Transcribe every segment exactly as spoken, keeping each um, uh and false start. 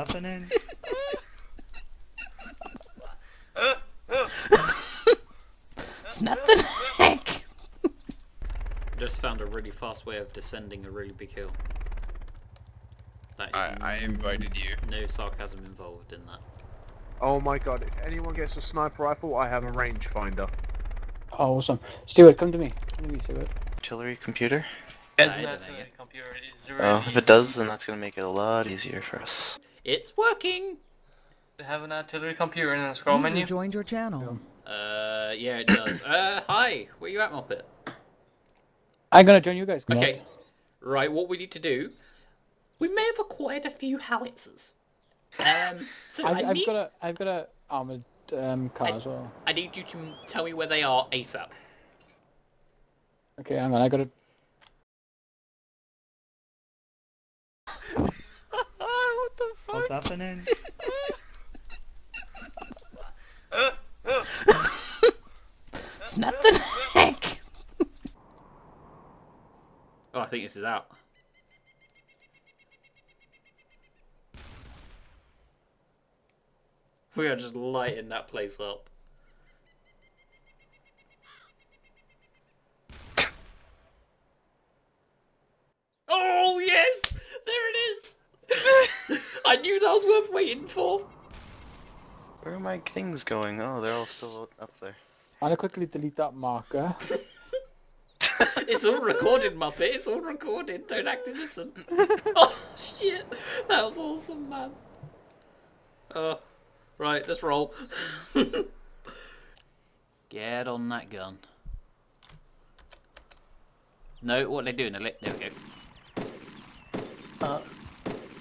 happening? Snap the neck! Just found a really fast way of descending a really big hill. That I, I invited you. No sarcasm involved in that. Oh my god, if anyone gets a sniper rifle, I have a rangefinder. Oh, awesome. Stuart, come to me. Come to me, Stuart. Artillery computer? No, I don't think it. Computer oh, if it does, then that's going to make it a lot easier for us. It's working! They have an artillery computer in a scroll User menu. Joined your channel. Uh, yeah, it does. uh, hi! Where you at, Muppet? I'm going to join you guys. Okay. On. Right, what we need to do... We may have acquired a few howitzers. Um, so I've, I need... I've got a, I've got a armoured um, car I, as well. I need you to tell me where they are ASAP. Okay, hang on, I got a... What the fuck? What's happening? Snap the neck! Oh, I think this is out. We are just lighting that place up. Oh yes! There it is! I knew that was worth waiting for! Where are my things going? Oh, they're all still up there. I'm gonna quickly delete that marker. It's all recorded, Muppet. It's all recorded. Don't act innocent. Oh, shit. That was awesome, man. Oh. Uh, right, let's roll. Get on that gun. No, what are they doing? There we go. Uh,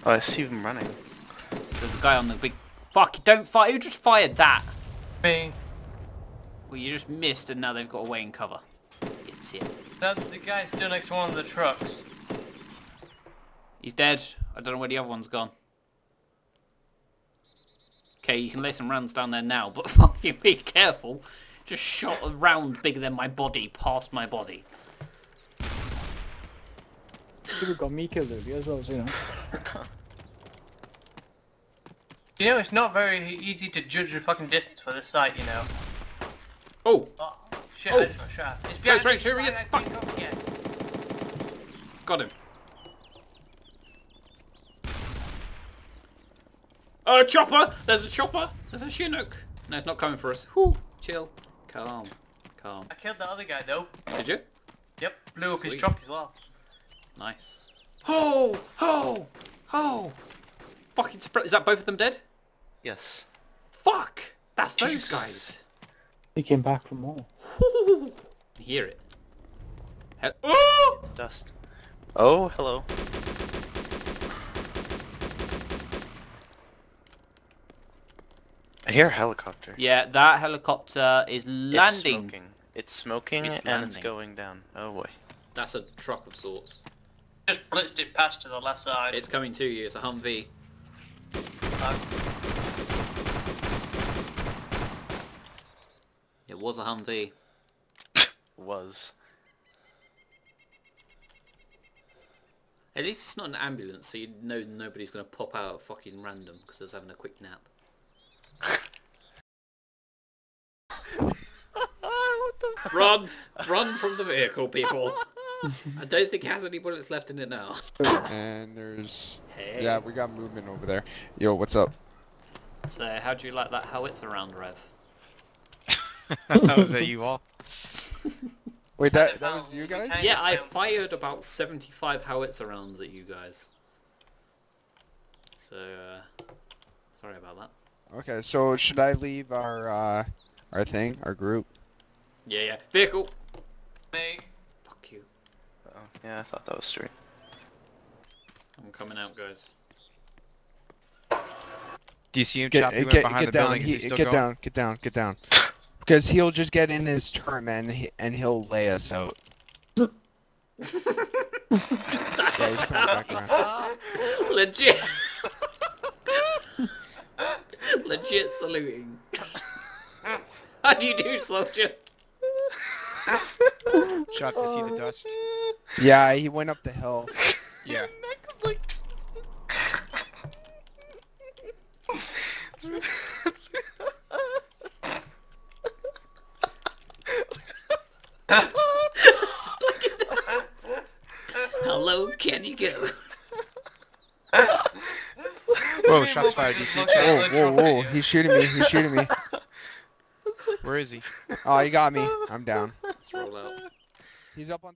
oh, I see them running. There's a guy on the big... Fuck, don't fire! Who just fired that? Me. Well, you just missed and now they've got away in cover. It's it. That's the guy still next to one of the trucks. He's dead. I don't know where the other one's gone. Okay, you can lay some rounds down there now, but fucking be careful. Just shot a round bigger than my body past my body. People got me killed earlier as well, so you know. You know, it's not very easy to judge the fucking distance for this site, you know. Oh! Oh shit, oh. I just got shot. It's behind me, sure he is. Fuck! Got him. Oh, a chopper! There's a chopper! There's a Chinook! No, it's not coming for us. Whew. Chill. Calm. Calm. I killed the other guy, though. Did you? Yep. Blew up Sweet. His truck as well. Nice. Ho! Ho! Ho! Fucking surprise. Is that both of them dead? Yes. Fuck! That's Jesus. Those guys! He came back for more. Hear it. He oh! Dust. Oh, hello. I hear a helicopter. Yeah, that helicopter is landing. It's smoking. It's smoking it's and landing. It's going down. Oh boy. That's a truck of sorts. Just blitzed it past to the left side. It's coming to you. It's a Humvee. Oh. It was a Humvee. Was. At least it's not an ambulance, so you know nobody's gonna pop out at fucking random because I was having a quick nap. Run! Run from the vehicle, people! I don't think it has any bullets left in it now. And there's... Hey. Yeah, we got movement over there. Yo, what's up? So, how do you like that howitzer round, Rev? That was at you all. Wait, that, that was you guys? Yeah, I fired about seventy-five howitzer rounds at you guys. So, uh... sorry about that. Okay, so should I leave our uh, our thing, our group? Yeah, yeah. Vehicle. Hey. Fuck you. Uh oh, yeah, I thought that was straight. I'm coming out, guys. Do you see him? Get, choppy get, get behind get the down. Building? He, get going? down. Get down. Get down. Because he'll just get in his turret, man, he, and he'll lay us out. Yeah, legit. Legit saluting. How do you do, soldier? Shot to see the dust. Yeah, he went up the hill. Yeah. Look at that. How low can you go? Whoa, shots fired, you see? Whoa, whoa, whoa, he's shooting me, he's shooting me. Where is he? Oh, he got me. I'm down. Let's roll out. He's up on...